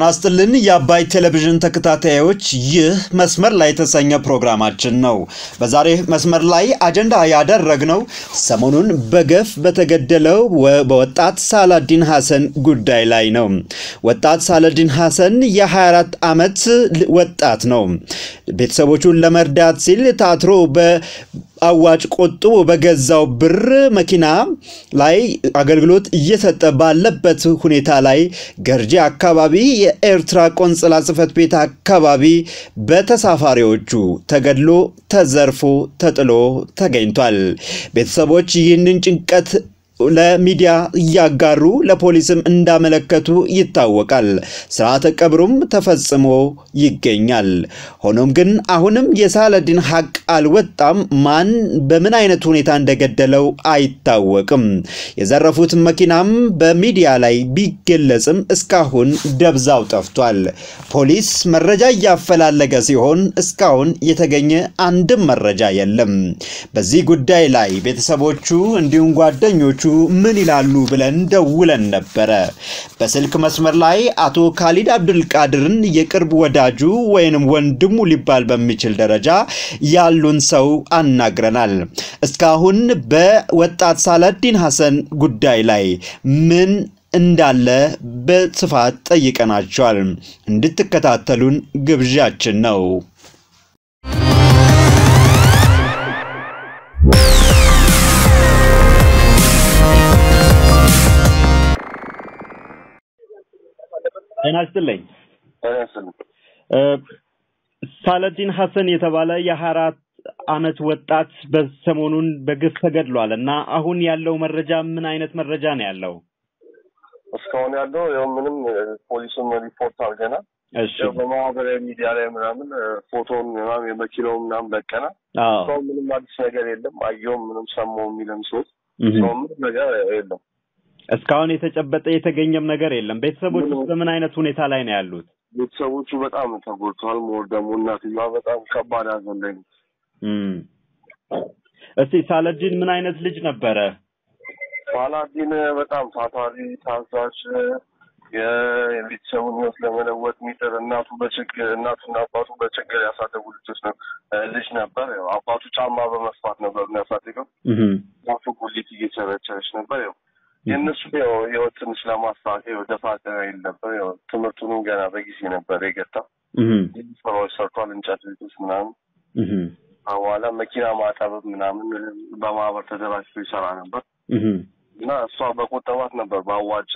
ተናስተልን የአባይ ቴሌቪዥን ተከታታዮች ይህ መስመር ላይ የተሰኘ ፕሮግራማችን ነው። በዛሬ መስመር ላይ አጀንዳ ያደረግነው ሰሞኑን በገፍ በተገደለው ወጣት ሳላዲን ሐሰን ጉዳይ ላይ ነው። ወጣት ሳላዲን ሐሰን የ24 ዓመት ወጣት ነው። ቤተሰቦቹን ለመርዳት ሲል ታትሮ አዋጭ ቆጡ በገዛው ብር መኪና ላይ አገልግሎት እየሰጠ ባለበት ሁኔታ ላይ ገርጂ አካባቢ የኤርትራ ቆንጽላ ጽሕፈት ቤት አካባቢ በተሳፋሪዎቹ ተገድሎ ተዘርፎ ተጥሎ ተገኝቷል። ቤተሰቦች ይህንን ጭንቀት ለሚዲያ ያጋሩ ለፖሊስም እንዳመለከቱ ይታወቃል። ስርዓተ ቀብሩም ተፈጽሞ ይገኛል። ሆኖም ግን አሁንም የሳላዲን ሐቅ አልወጣም። ማን በምን አይነት ሁኔታ እንደገደለው አይታወቅም። የዘረፉት መኪናም በሚዲያ ላይ ቢገለጽም እስካሁን ደብዛው ጠፍቷል። ፖሊስ መረጃ እያፈላለገ ሲሆን እስካሁን የተገኘ አንድም መረጃ የለም። በዚህ ጉዳይ ላይ ቤተሰቦቹ እንዲሁም ጓደኞቹ ምን ይላሉ ብለን ደውለን ነበረ። በስልክ መስመር ላይ አቶ ካሊድ አብዱል ቃድርን የቅርብ ወዳጁ ወይንም ወንድሙ ሊባል በሚችል ደረጃ ያሉን ሰው አናግረናል። እስካሁን በወጣት ሳላዲን ሐሰን ጉዳይ ላይ ምን እንዳለ በስፋት ጠይቀናቸዋል። እንድትከታተሉን ግብዣችን ነው። እናስተልኝ ሳላዲን ሐሰን የተባለ የ24 ዓመት ወጣት በሰሞኑን በግፍ ተገድሏል እና አሁን ያለው መረጃ ምን አይነት መረጃ ነው ያለው? እስካሁን ያለው ያው ምንም ፖሊስም ሪፖርት አድርገናል። እሺ በማህበራዊ ሚዲያ ላይ ምናምን ፎቶውን ምናምን የመኪናው ምናምን በቀና ሰው ምንም አዲስ ነገር የለም። አየውም ምንም ሰማው ምንም ሰው ምንም ነገር የለም። እስካሁን የተጨበጠ የተገኘም ነገር የለም። ቤተሰቦቹ በምን አይነት ሁኔታ ላይ ነው ያሉት? ቤተሰቦቹ በጣም ተጎድተዋል። ሞር ደግሞ እናትየዋ በጣም ከባድ ሐዘን ላይ ነው። እስቲ ሳላዲን ምን አይነት ልጅ ነበረ? ሳላዲን በጣም ታታሪ ታዛዥ የቤተሰቡን ህይወት ለመለወጥ የሚጥር እናቱ በችግር እናቱና አባቱ በችግር ያሳደጉት ልጅ ነበር። አባቱ ጫማ በመስፋት ነበር የሚያሳድገው። አባቱ ጉሊት እየቸረቸረች ነበር። የነሱ የወጥን ስለማስታወቅ ወደፋት አይደለም። ያው ትምህርቱን ገና በጊዜ ነበር የገታ። ፍሮስ ሰርቷል እንጨት ቤት ምናምን። አዋላ መኪና ማጣብ ምናምን በማህበር ተደራጅቶ ይሰራ ነበር። እና እሷ በቆጠባት ነበር ባዋጭ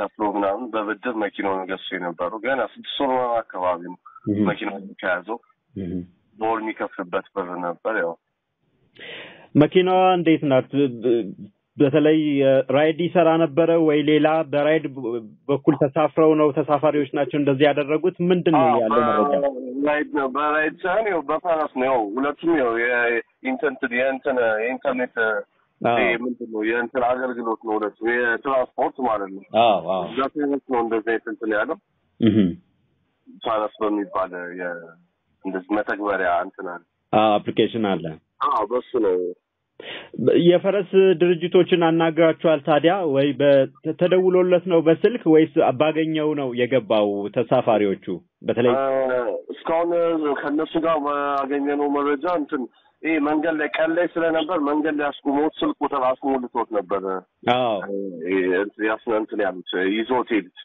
ተፍሎ ምናምን በብድር መኪናውን ገዝቶ የነበሩ ገና 6 ወር አካባቢ ነው መኪናው ከያዞ ዶር የሚከፍልበት ብር ነበር። ያው መኪናዋ እንዴት ናት? በተለይ ራይድ ይሰራ ነበር ወይ ሌላ በራይድ በኩል ተሳፍረው ነው ተሳፋሪዎች ናቸው እንደዚህ ያደረጉት? ምንድነው ያለው መረጃ? ራይድ ነው በራይድ ሳይሆን ያው በፋራስ ነው። ሁለቱም ያው የኢንተርኔት ምንድነው የእንትን አገልግሎት ነው ለሱ የትራንስፖርት ማለት ነው። ዛሬስ ነው እንደዚህ እንትን ያለው ፋራስ በሚባል እንደዚህ መተግበሪያ እንትን አለ አፕሊኬሽን አለ። በሱ ነው የፈረስ ድርጅቶችን አናግራችኋል ታዲያ? ወይ በተደውሎለት ነው በስልክ ወይስ አባገኘው ነው የገባው? ተሳፋሪዎቹ በተለይ ስካውን ከነሱ ጋር አገኘነው መረጃ እንትን መንገድ ላይ ቀለይ ስለነበር መንገድ ላይ አስቆሞት ስልኩ ተራስሞልቶት ነበር። ያስነንት ያሉት ይዞት ሄድት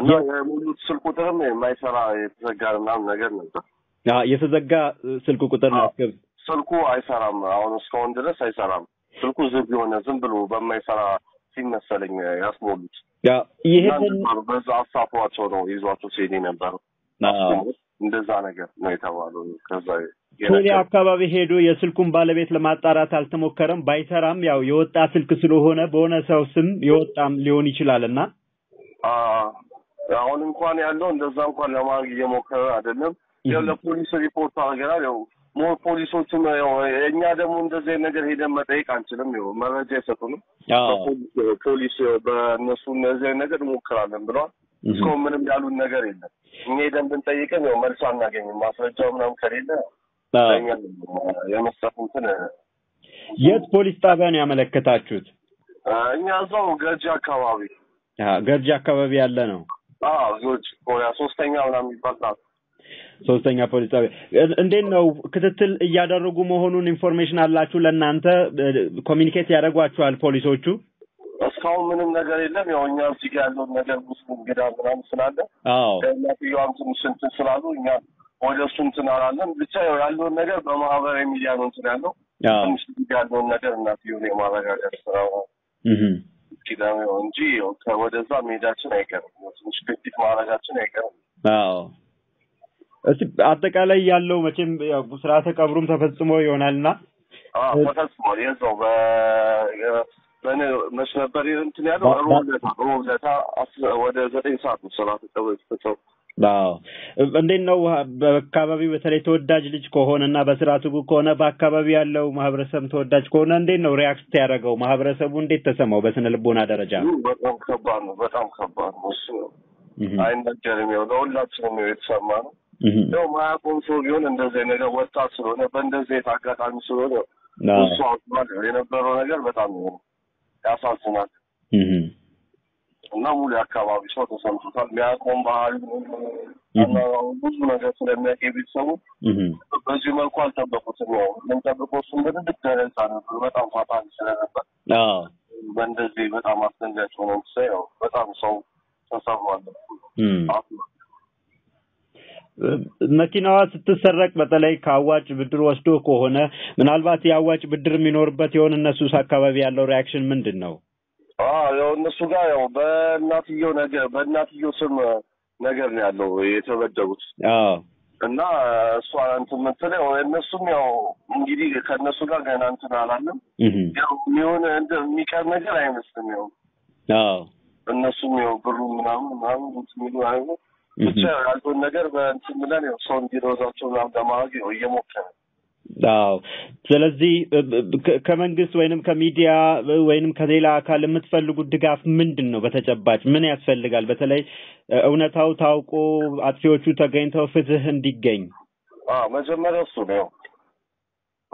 እና የሙሉ ስልኩ ተም የማይሰራ የተዘጋና ነገር ነበር። የተዘጋ ስልኩ ቁጥር ነው አስከብ ስልኩ አይሰራም። አሁን እስካሁን ድረስ አይሰራም። ስልኩ ዝም ቢሆን ዝም ብሎ በማይሰራ ሲነሰለኝ ያስሞሉት። ይሄን በዛ አሳፋቸው ነው ይዟቸው ሲሄድ ነበር። እንደዛ ነገር ነው የተባለው። ከዛ ቶኒ አካባቢ ሄዶ የስልኩን ባለቤት ለማጣራት አልተሞከረም። ባይሰራም ያው የወጣ ስልክ ስለሆነ በሆነ ሰው ስም የወጣም ሊሆን ይችላልና አሁን እንኳን ያለው እንደዛ እንኳን ለማግኘት የሞከረ አይደለም። ያው ለፖሊስ ሪፖርት አድርገናል። ያው ሞር ፖሊሶቹም እኛ ደግሞ እንደዚህ ነገር ሄደን መጠየቅ አንችልም። ያው መረጃ ይሰጡን ፖሊስ በእነሱ እንደዚህ ነገር ሞክራለን ብለዋል። እስካሁን ምንም ያሉን ነገር የለም። እኛ ሄደን ብንጠይቅም ያው መልስ አናገኝም። ማስረጃው ምንም ከሌለ የመስጠቱን የት ፖሊስ ጣቢያ ነው ያመለከታችሁት? እኛ እዛው ገርጂ አካባቢ ገርጂ አካባቢ ያለ ነው። ሶስተኛ ምናምን ይባላል ሶስተኛ ፖሊስ ጣቢያ እንዴት ነው ክትትል ያደረጉ መሆኑን ኢንፎርሜሽን አላችሁ ለናንተ ኮሙኒኬት ያደርጓችኋል ፖሊሶቹ እስካሁን ምንም ነገር የለም ያውኛም ሲጋለው ነገር ብዙ እንግዳም ምናምን ስላለ ለያዩም ስንት ስላሉ እኛ ወደሱም ተናራለን ብቻ ያለው ነገር በማህበራዊ ሚዲያ ነው ተናለው ትንሽ ያለው ነገር እናትዩን የማረጋጋት ስራው ኪዳም እንጂ ወደዛ ሜዳችን አይቀርም ትንሽ ክፍት ማረጋጋችን አይቀርም እስቲ አጠቃላይ ያለው መቼም ያው ስራ ተቀብሩም ተፈጽሞ ይሆናልና ተፈጽሞ የዛው በነ መስነበር እንትን ያለው ሮብለታ ወደ 9 ሰዓት ስራ ተቀብሩ አዎ እንዴት ነው በአካባቢው በተለይ ተወዳጅ ልጅ ከሆነና በስራቱ ከሆነ በአካባቢው ያለው ማህበረሰብ ተወዳጅ ከሆነ እንዴት ነው ሪአክት ያደርገው ማህበረሰቡ እንዴት ተሰማው በስነ ልቦና ደረጃ በጣም ከባድ ነው እሱ አይን ደጀርም ነው ሁላችንም የተሰማ ነው ነው ማቆንሶሪዮን እንደዚህ ነገር ወጣት ስለሆነ በእንደዚህ የታጋጣሚ ስለሆነ እሱ አውጥቷል የነበረው ነገር በጣም ነው ያሳዝናል እና ሙሉ አካባቢ ሰው ተሰምቷል ሚያቆም ባህል እና ብዙ ነገር ስለሚያቀብል ሰው በዚህ መልኩ አልተበቁትም ነው ለምታበቁት እንደዚህ ተረሳ ነው በጣም ፋታን ስለነበር በእንደዚህ በጣም አስተንጋጭ ሆኖ ሰው በጣም ሰው ተሰማው መኪናዋ ስትሰረቅ በተለይ ካዋጭ ብድር ወስዶ ከሆነ ምናልባት ያዋጭ ብድር የሚኖርበት የሆነ እነሱስ አካባቢ ያለው ሪአክሽን ምንድነው የነሱ ጋር ያው በእናትየው ስም ነገር ነው ያለው የተበደሩት እና እሷ አንተም ተለው እነሱም ያው እንግዲህ ከነሱ ጋር ገና እንትን አላለም ያው የሆነ እንደሚቀር ነገር አይመስልም ያው እነሱም ያው ብሩ ምናምን እንትሉ አይደለም ብቻ ያለው ነገር በእንትን ምናምን ያው ሰው እንዲሮዛቸው ለማማግ ነው እየሞከረ አው ስለዚህ ከመንግስት ወይንም ከሚዲያ ወይንም ከሌላ አካል የምትፈልጉት ድጋፍ ምንድነው በተጨባጭ ምን ያስፈልጋል በተለይ እውነታው ታውቆ አጥፊዎቹ ተገኝተው ፍትህ እንዲገኝ መጀመሪያ እሱ ነው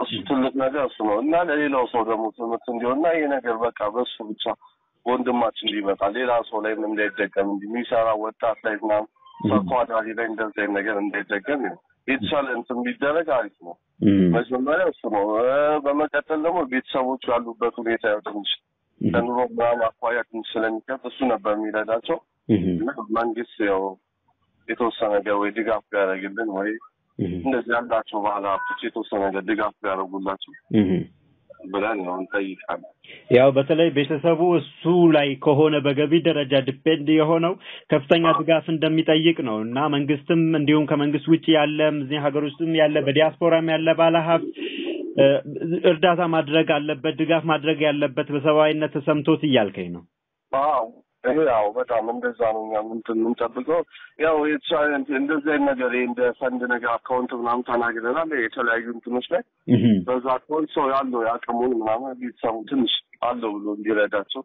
እሱ ትልቅ ነገር እሱ ነው እና ለሌላው ሰው ደግሞ ትምህርት እንዲሆንና ይሄ ነገር በቃ በሱ ብቻ ወንድማችን ሊመጣ ሌላ ሰው ላይ ምንም ላይደገም እንዲሚሰራ ወጣት ላይ ነው ተቋዳሪ ላይ እንደዚህ ነገር እንዳይደገም የተሻለን ትምቢደረግ አሪፍ ነው መስመር ያስመው በመቀጠል ደግሞ ቤተሰቦች ያሉበት ሁኔታ ያውጥንሽ ተንሮ ብራማ አቋያችን ስለሚከፍሱ ነበር የሚረዳቸው እና መንግስት ያው የተወሰነ ገወይ ድጋፍ ያደርግልን ወይ እንደዚህ አንዳቸው ባላ የተወሰነ ድጋፍ ያደርጉላችሁ ብለን ነው እንጠይቃለን ያው በተለይ ቤተሰቡ እሱ ላይ ከሆነ በገቢ ደረጃ ዲፔንድ የሆነው ከፍተኛ ድጋፍ እንደሚጠይቅ ነውና መንግስትም እንዲሁም ከመንግስት ውጪ ያለም እዚህ ሀገር ውስጥም ያለ በዲያስፖራም ያለ ባለሀብት እርዳታ ማድረግ አለበት ድጋፍ ማድረግ ያለበት በሰባዊነት ተሰምቶት ይያልከኝ ነው ያው በጣም እንደዛ ነው ምን ተጠብቀው ያው የቻይንት እንደዚህ ነገር እንደ ፈንድ ነገር አካውንት ምናምን ታናግረናል የተለያዩ እንትኖች ላይ በዛ አካውንት ሰው ያለው ያቀሙን ምናምን ቢሰሙ ትንሽ አለው ብሎ እንዲረዳቸው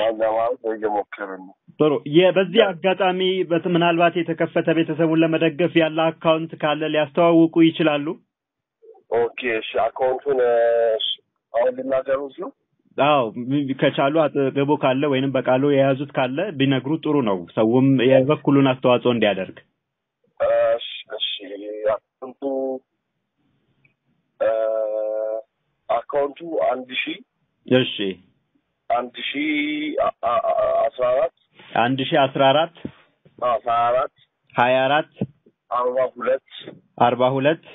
ያለው ወይገሞከረን ጥሩ የበዚህ አጋጣሚ በመናልባት የተከፈተ ቤተሰቡን ለመደገፍ ያለ አካውንት ካለ ሊያስተዋውቁ ይችላሉ ኦኬ አካውንቱን አውድናገሩስ ነው አው ከቻሉ አጥገቦ ካለ ወይንም በቃሉ የያዙት ካለ ቢነግሩ ጥሩ ነው ሰውም የበኩሉን አስተዋጽኦ እንዲያደርግ እሺ አጥንቱ አካውንቱ 1000 እሺ 1014 24 42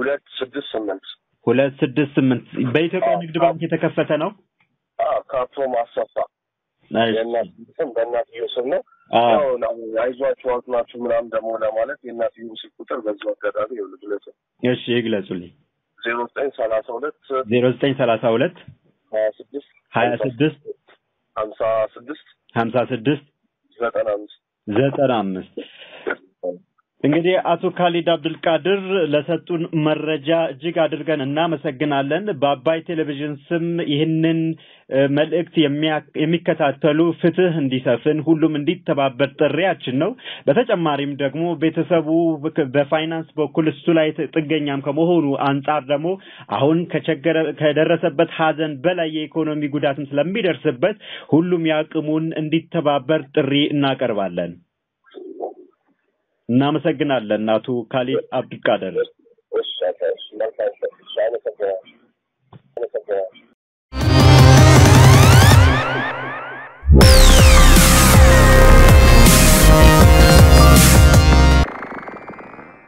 268 268 በኢትዮጵያ ንግድ ባንክ የተከፈተ ነው ካርቶ ማሰፋ የለም በእናትየው ስም ነው ያው አይዟችሁ አጥናችሁ ምናምን ደሞ ለማለት የእናትየው ስልክ ቁጥር በዛው አጋጣሚ ይውልልኝ እሺ ይግለጹልኝ 0932 26 56 95 95 Ingedi Ato Khalid Abdul Kadir Lasatun Marraja Jigadirgan and Namasaganalan Babay Television Sim Yinin Melekti Mikata Talu Fitah and Disafin Hulum and Ditaba but Reachino, but such a Marim Dagmo, Betasabu the finance boculistulite Ganyam Kamohuru and Tardamo, Ahun Kachagara Kaderasa but Hazan Bella Economy Gudatans Lamider Sabbat, Hulum Yakumun and Ditaba Bert Re Nagarwalan. Namasaganadlan Ato Khalid Abdul Kadir.